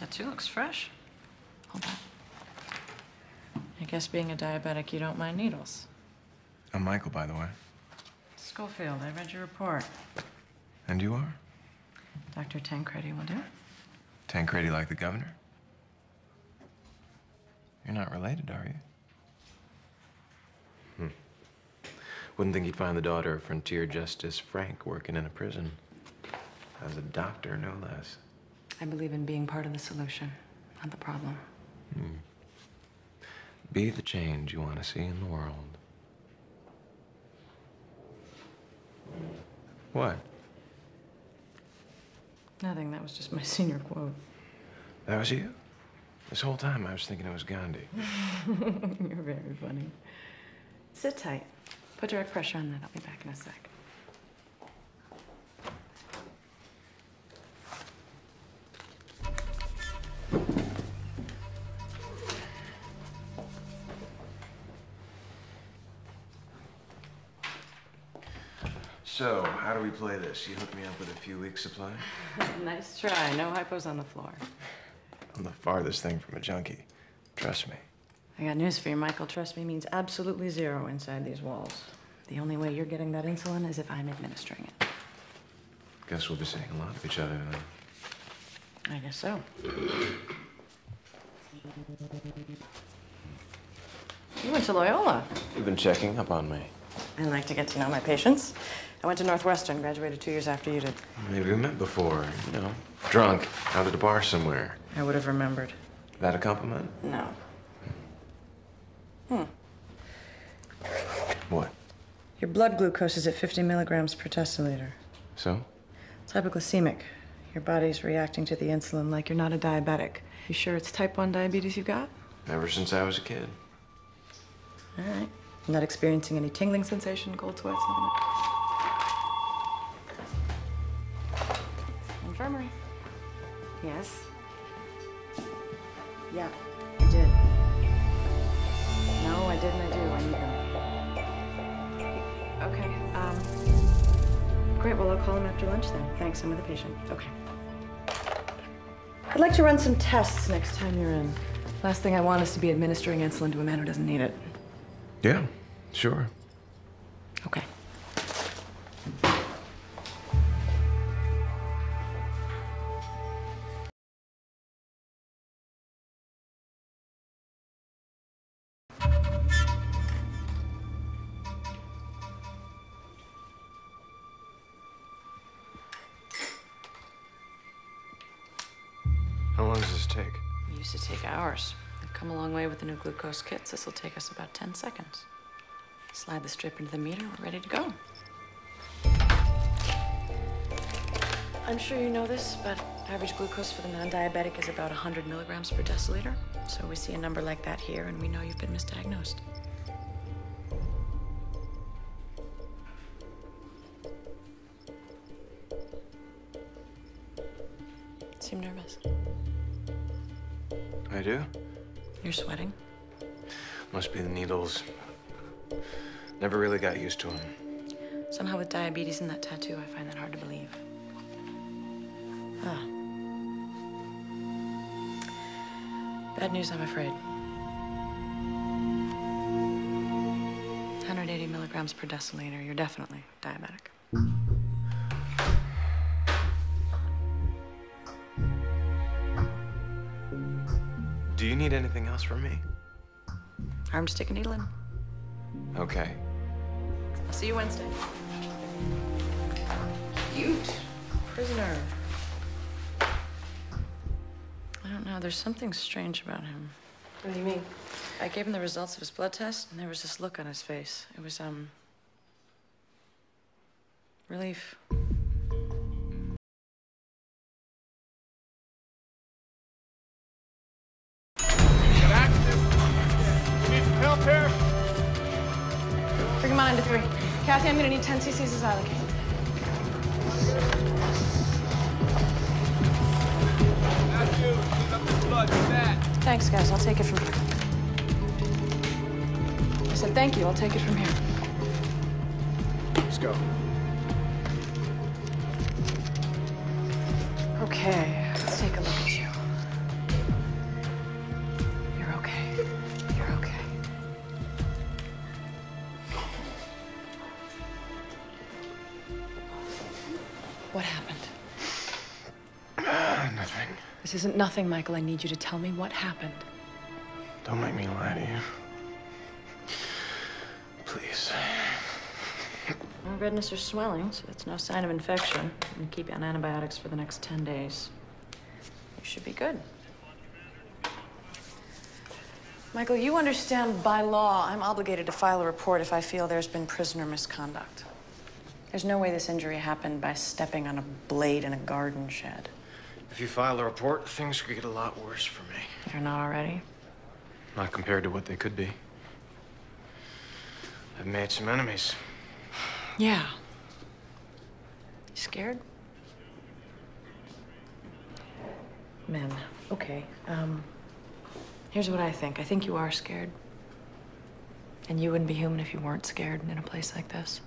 That too looks fresh. Hold on. I guess being a diabetic, you don't mind needles. I'm Michael, by the way. Scofield, I read your report. And you are? Dr. Tancredi will do. Tancredi like the governor? You're not related, are you? Hmm. Wouldn't think you'd find the daughter of Frontier Justice Frank working in a prison. As a doctor, no less. I believe in being part of the solution, not the problem. Hmm. Be the change you want to see in the world. What? Nothing, that was just my senior quote. That was you? This whole time I was thinking it was Gandhi. You're very funny. Sit tight. Put direct pressure on that. I'll be back in a sec. So, how do we play this? You hooked me up with a few weeks' supply? Nice try. No hypos on the floor. I'm the farthest thing from a junkie. Trust me. I got news for you, Michael. Trust me means absolutely zero inside these walls. The only way you're getting that insulin is if I'm administering it. Guess we'll be seeing a lot of each other tonight. I guess so. You went to Loyola. You've been checking up on me. I like to get to know my patients. I went to Northwestern, graduated 2 years after you did. Maybe we met before, you know, drunk, out at a bar somewhere. I would have remembered. Is that a compliment? No. Hmm. What? Your blood glucose is at 50 milligrams per deciliter. So? It's hypoglycemic. Your body's reacting to the insulin like you're not a diabetic. You sure it's type 1 diabetes you got? Ever since I was a kid. All right. I'm not experiencing any tingling sensation, cold sweats, nothing. Infirmary. Yes. Yeah, I did. No, I didn't. I do. I need them. Okay. Great. Well, I'll call him after lunch then. Thanks. I'm with a patient. Okay. I'd like to run some tests next time you're in. Last thing I want is to be administering insulin to a man who doesn't need it. Yeah, sure. Okay. How long does this take? It used to take hours. They've come a long way with the new glucose kits. This will take us about 10 seconds. Slide the strip into the meter. We're ready to go. I'm sure you know this, but average glucose for the non-diabetic is about 100 milligrams per deciliter. So we see a number like that here, and we know you've been misdiagnosed. Seem nervous. I do? You're sweating. Must be the needles. Never really got used to them. Somehow with diabetes and that tattoo, I find that hard to believe. Ah. Bad news, I'm afraid. 180 milligrams per deciliter. You're definitely diabetic. Do you need anything else from me? Arm to stick a needle in. Okay. I'll see you Wednesday. Cute. Prisoner. I don't know, there's something strange about him. What do you mean? I gave him the results of his blood test, and there was this look on his face. It was, relief. Bring him on into 3. Kathy, I'm gonna need 10 cc's as allocated. Thanks, guys. I'll take it from here. I said thank you. I'll take it from here. Let's go. Okay, let's take a look at you. nothing. This isn't nothing, Michael. I need you to tell me what happened. Don't make me lie to you. Please. My redness or swelling, so it's no sign of infection. I'm gonna keep you on antibiotics for the next 10 days. You should be good. Michael, you understand by law I'm obligated to file a report if I feel there's been prisoner misconduct. There's no way this injury happened by stepping on a blade in a garden shed. If you file a report, things could get a lot worse for me. They're not already? Not compared to what they could be. I've made some enemies. Yeah. You scared? Men. Okay. Here's what I think. I think you are scared. And you wouldn't be human if you weren't scared in a place like this.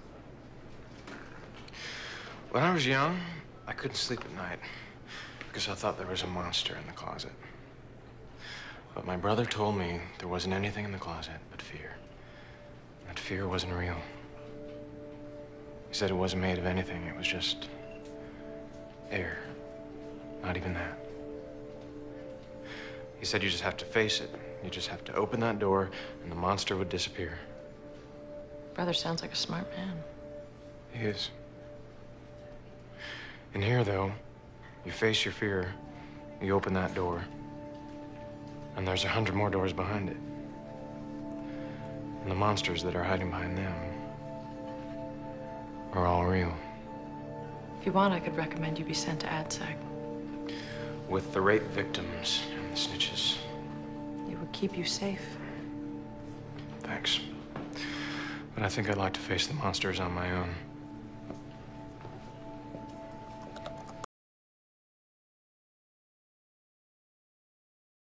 When I was young, I couldn't sleep at night because I thought there was a monster in the closet. But my brother told me there wasn't anything in the closet but fear. That fear wasn't real. He said it wasn't made of anything. It was just air. Not even that. He said you just have to face it. You just have to open that door and the monster would disappear. Brother sounds like a smart man. He is. In here, though, you face your fear, you open that door, and there's 100 more doors behind it. And the monsters that are hiding behind them are all real. If you want, I could recommend you be sent to AdSec. With the rape victims and the snitches. It would keep you safe. Thanks. But I think I'd like to face the monsters on my own.